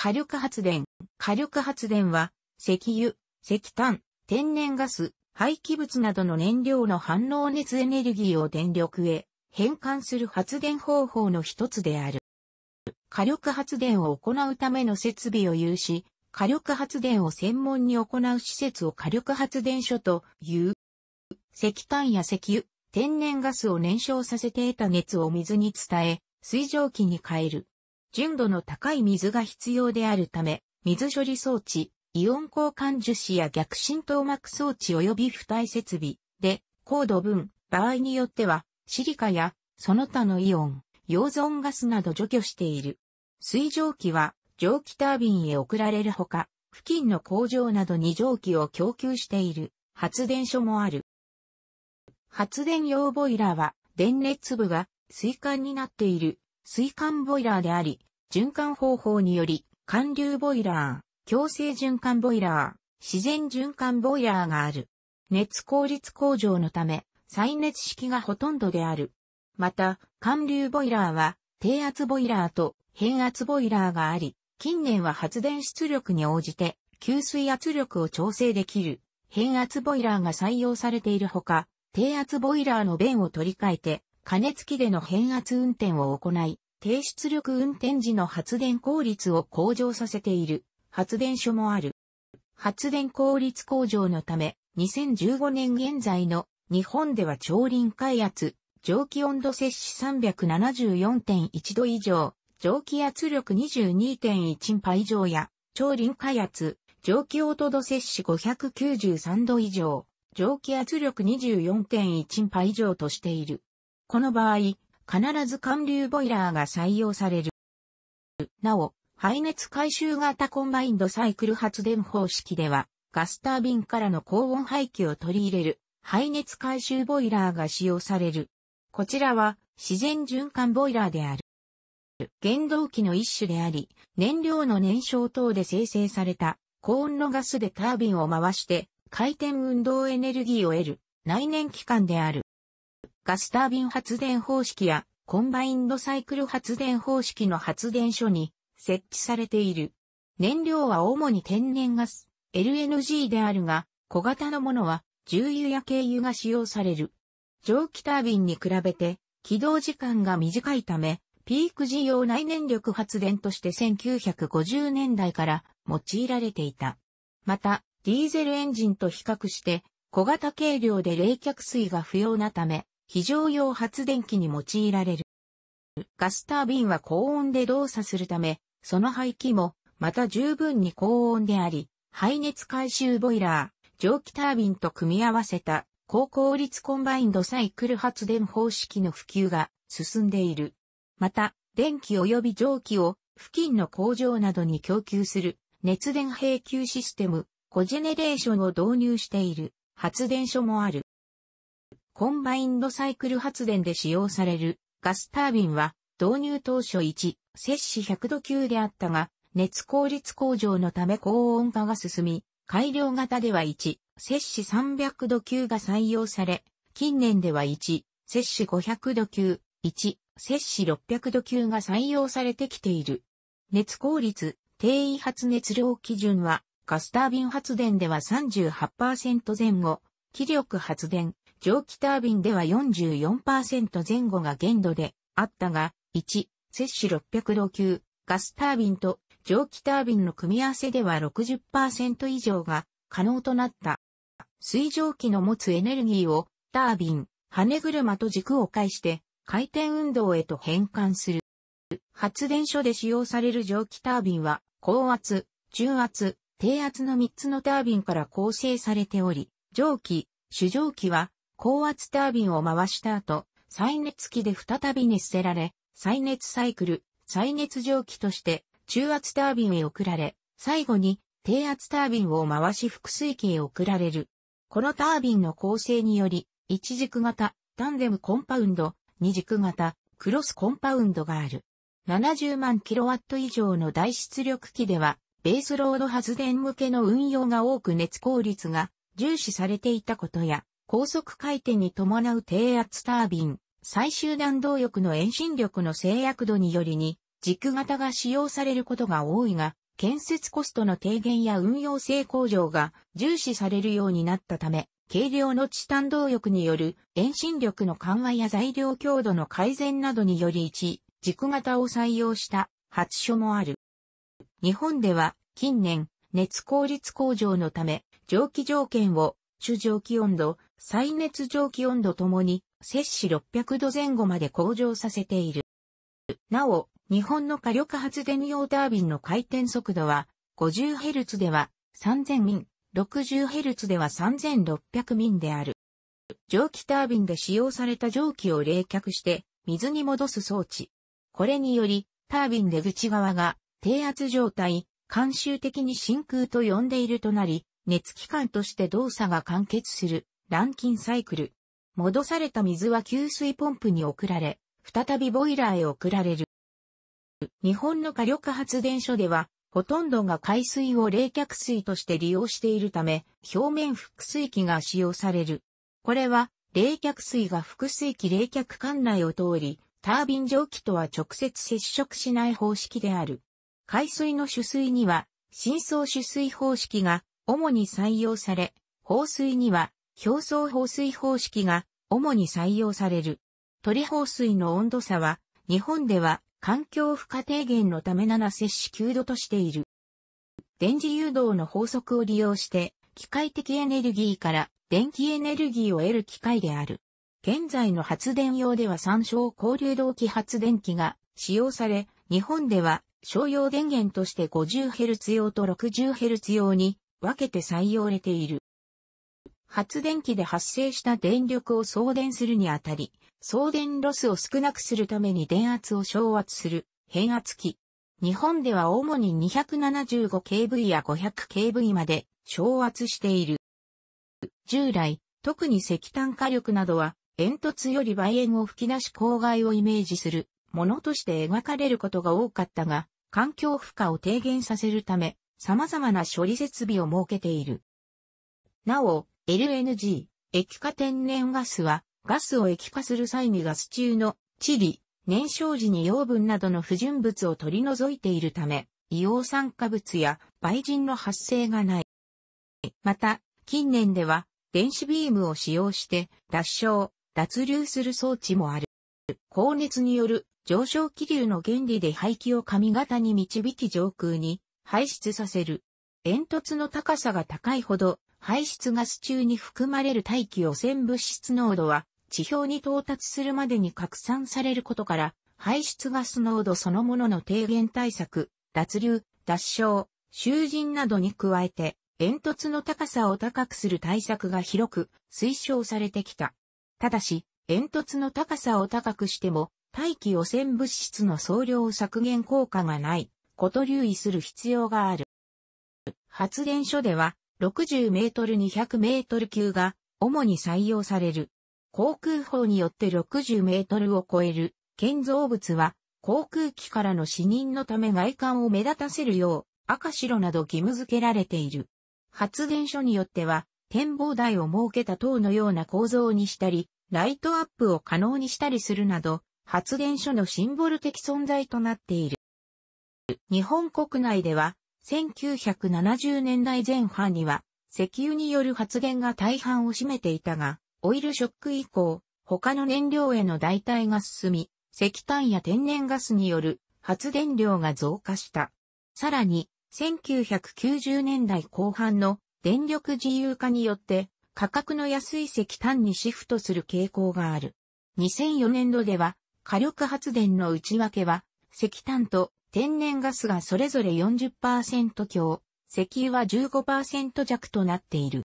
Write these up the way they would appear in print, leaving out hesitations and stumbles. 火力発電。火力発電は、石油、石炭、天然ガス、廃棄物などの燃料の反応熱エネルギーを電力へ変換する発電方法の一つである。火力発電を行うための設備を有し、火力発電を専門に行う施設を火力発電所という。石炭や石油、天然ガスを燃焼させて得た熱を水に伝え、水蒸気に変える。純度の高い水が必要であるため、水処理装置、イオン交換樹脂や逆浸透膜装置及び浮体設備で、高度分、場合によっては、シリカやその他のイオン、溶存ガスなど除去している。水蒸気は蒸気タービンへ送られるほか、付近の工場などに蒸気を供給している発電所もある。発電用ボイラーは、電熱部が水管になっている水管ボイラーであり、循環方法により、環流ボイラー、強制循環ボイラー、自然循環ボイラーがある。熱効率向上のため、再熱式がほとんどである。また、環流ボイラーは、低圧ボイラーと変圧ボイラーがあり、近年は発電出力に応じて、給水圧力を調整できる変圧ボイラーが採用されているほか、低圧ボイラーの弁を取り替えて、加熱器での変圧運転を行い、低出力運転時の発電効率を向上させている発電所もある。発電効率向上のため、2015年現在の日本では超臨界圧、蒸気温度摂氏 374.1 度以上、蒸気圧力 22.1 パ以上や、超臨界圧、蒸気温度摂氏 593 度以上、蒸気圧力 24.1 パ以上としている。この場合、必ず環流ボイラーが採用される。なお、排熱回収型コンバインドサイクル発電方式では、ガスタービンからの高温排気を取り入れる排熱回収ボイラーが使用される。こちらは自然循環ボイラーである。原動機の一種であり、燃料の燃焼等で生成された高温のガスでタービンを回して、回転運動エネルギーを得る内燃機関である。ガスタービン発電方式やコンバインドサイクル発電方式の発電所に設置されている。燃料は主に天然ガス、LNG であるが、小型のものは重油や軽油が使用される。蒸気タービンに比べて起動時間が短いため、ピーク時用内燃力発電として1950年代から用いられていた。また、ディーゼルエンジンと比較して小型軽量で冷却水が不要なため非常用発電機に用いられる。ガスタービンは高温で動作するためその排気もまた十分に高温であり排熱回収ボイラー、蒸気タービンと組み合わせた高効率コンバインドサイクル発電方式の普及が進んでいる。また電気及び蒸気を付近の工場などに供給する熱電併給システムコジェネレーションを導入している発電所もある。コンバインドサイクル発電で使用されるガスタービンは導入当初摂氏100度級であったが、熱効率向上のため高温化が進み、改良型では摂氏300度級が採用され、近年では摂氏500度級、摂氏600度級が採用されてきている。熱効率、低位発熱量基準は、ガスタービン発電では 38% 前後、気力発電、蒸気タービンでは 44% 前後が限度であったが、摂氏600度級、ガスタービンと蒸気タービンの組み合わせでは 60% 以上が可能となった。水蒸気の持つエネルギーをタービン、羽車と軸を介して回転運動へと変換する。発電所で使用される蒸気タービンは、高圧、中圧、低圧の3つのタービンから構成されており、主蒸気は高圧タービンを回した後、再熱器で再び熱せられ、再熱サイクル、再熱蒸気として中圧タービンへ送られ、最後に低圧タービンを回し複水器へ送られる。このタービンの構成により、1軸型、タンデムコンパウンド、2軸型、クロスコンパウンドがある。70万キロワット以上の大出力機では、ベースロード発電向けの運用が多く熱効率が重視されていたことや、高速回転に伴う低圧タービン、最終弾動力の遠心力の制約度により軸型が使用されることが多いが、建設コストの低減や運用性向上が重視されるようになったため、軽量のチタン動力による遠心力の緩和や材料強度の改善などにより一軸型を採用した発所もある。日本では近年熱効率向上のため蒸気条件を主蒸気温度、再熱蒸気温度ともに摂氏600度前後まで向上させている。なお、日本の火力発電用タービンの回転速度は 50Hz では3000ミン、60Hz では3600ミンである。蒸気タービンで使用された蒸気を冷却して水に戻す装置。これによりタービン出口側が低圧状態、慣習的に真空と呼んでいるとなり、熱機関として動作が完結するランキンサイクル。戻された水は給水ポンプに送られ、再びボイラーへ送られる。日本の火力発電所では、ほとんどが海水を冷却水として利用しているため、表面複水器が使用される。これは、冷却水が複水器冷却管内を通り、タービン蒸気とは直接接触しない方式である。海水の取水には、深層取水方式が主に採用され、放水には、表層放水方式が主に採用される。取放水の温度差は、日本では環境負荷低減のため7摂氏9度としている。電磁誘導の法則を利用して、機械的エネルギーから電気エネルギーを得る機械である。現在の発電用では3小交流動機発電機が使用され、日本では商用電源として 50Hz 用と 60Hz 用に分けて採用されている。発電機で発生した電力を送電するにあたり、送電ロスを少なくするために電圧を消圧する変圧器。日本では主に 275kV や 500kV まで消圧している。従来、特に石炭火力などは煙突より煤煙を吹き出し公害をイメージするものとして描かれることが多かったが、環境負荷を低減させるため様々な処理設備を設けている。なお、LNG、液化天然ガスは、ガスを液化する際にガス中の塵、燃焼時に養分などの不純物を取り除いているため、硫黄酸化物や灰塵の発生がない。また、近年では、電子ビームを使用して、脱硝、脱硫する装置もある。高熱による上昇気流の原理で排気を上方に導き上空に排出させる。煙突の高さが高いほど、排出ガス中に含まれる大気汚染物質濃度は地表に到達するまでに拡散されることから、排出ガス濃度そのものの低減対策、脱硫、脱硝、集塵などに加えて、煙突の高さを高くする対策が広く推奨されてきた。ただし、煙突の高さを高くしても、大気汚染物質の総量削減効果がないこと留意する必要がある。発電所では、60メートル200メートル級が主に採用される。航空法によって60メートルを超える建造物は航空機からの視認のため外観を目立たせるよう赤白など義務付けられている。発電所によっては展望台を設けた塔のような構造にしたり、ライトアップを可能にしたりするなど発電所のシンボル的存在となっている。日本国内では1970年代前半には石油による発電が大半を占めていたが、オイルショック以降、他の燃料への代替が進み、石炭や天然ガスによる発電量が増加した。さらに、1990年代後半の電力自由化によって価格の安い石炭にシフトする傾向がある。2004年度では火力発電の内訳は石炭と天然ガスがそれぞれ 40% 強、石油は 15% 弱となっている。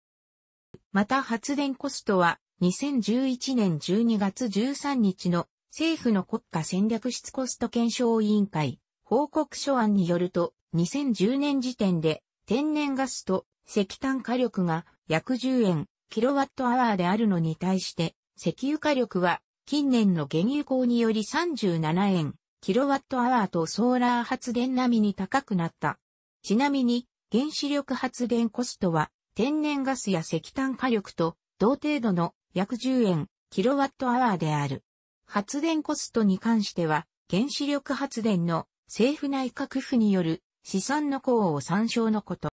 また発電コストは2011年12月13日の政府の国家戦略室コスト検証委員会報告書案によると2010年時点で天然ガスと石炭火力が約10円kWhであるのに対して石油火力は近年の原油高により37円。kWh とソーラー発電並みに高くなった。ちなみに、原子力発電コストは、天然ガスや石炭火力と同程度の約10円 kWh である。発電コストに関しては、原子力発電の政府内閣府による資産の項を参照のこと。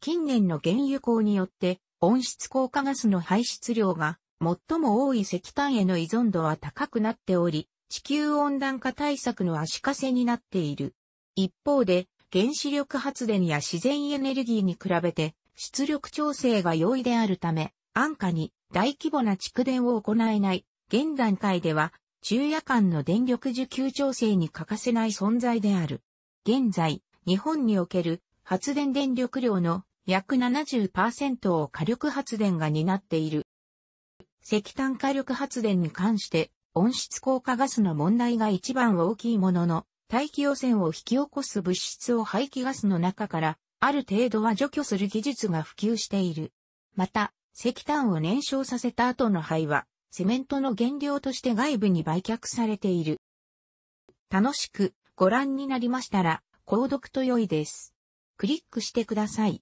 近年の原油高によって温室効果ガスの排出量が最も多い石炭への依存度は高くなっており、地球温暖化対策の足かせになっている。一方で、原子力発電や自然エネルギーに比べて出力調整が容易であるため、安価に大規模な蓄電を行えない。現段階では昼夜間の電力需給調整に欠かせない存在である。現在、日本における発電電力量の約 70% を火力発電が担っている。石炭火力発電に関して温室効果ガスの問題が一番大きいものの、大気汚染を引き起こす物質を排気ガスの中からある程度は除去する技術が普及している。また、石炭を燃焼させた後の灰はセメントの原料として外部に売却されている。楽しくご覧になりましたら購読と良いです。クリックしてください。